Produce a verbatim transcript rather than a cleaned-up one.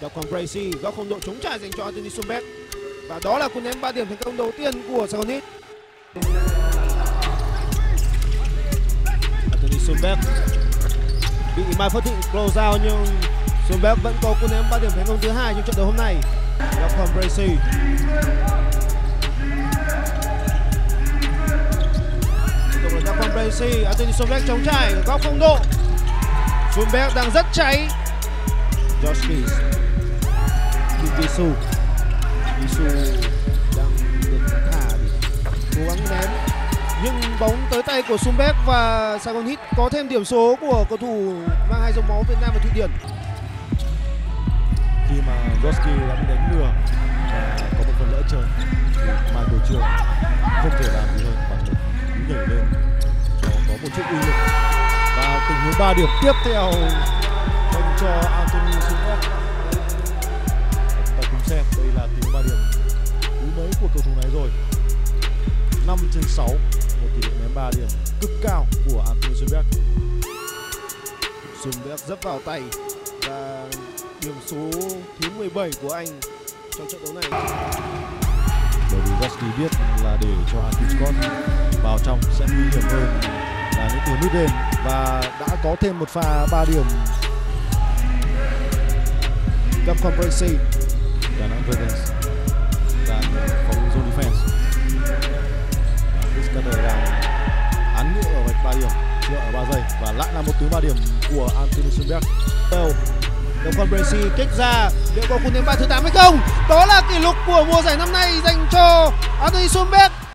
Đập khoảng Bracy do không độ chống trả dành cho Anthony Sundberg. Và đó là cú ném ba điểm thành công đầu tiên của SACONHEAD. Anthony Sundberg bị Mai Phước Thịnh close out, nhưng Sundberg vẫn có cú ném ba điểm thành công thứ hai trong trận đấu hôm nay. Đập khoảng Bracy. Bracy, Anthony Sundberg chống trải ở góc không độ. Sundberg đang rất cháy. Josh Keys, Kim Jisoo, Jisoo đang được thả cố gắng ném, nhưng bóng tới tay của Sundberg và SACONHEAD có thêm điểm số của cầu thủ mang hai dòng máu Việt Nam và Thụy Điển. Khi mà Josh Keys đã đánh lừa và có một phần lỡ chơi, Mai Phước Thịnh không thể làm gì hơn bằng những nhảy lên. Một chút uy lực và tình huống ba điểm tiếp theo dành cho Anthony Sundberg. Chúng ta cùng xem, đây là tình huống ba điểm thứ mấy của cầu thủ này rồi. Năm trên sáu, một tỷ lệ ném ba điểm cực cao của Anthony Sundberg. Sundberg dấp vào tay và điểm số thứ mười bảy của anh trong trận đấu này, bởi vì Rusty biết là để cho Anthony Scott vào trong sẽ nguy hiểm hơn là những cú mít lên, và đã có thêm một pha ba điểm. Gặp con Bracy, đàn ông Verdes, đàn phòng zone defense, Iskander đang án nhựa ở vạch ba điểm, nhựa ở ba giây, và lại là một túi ba điểm của Anthony Sundberg. Gặp con Bracy kích ra, liệu có cú ném ba thứ tám hay không? Đó là kỷ lục của mùa giải năm nay dành cho Anthony Sundberg.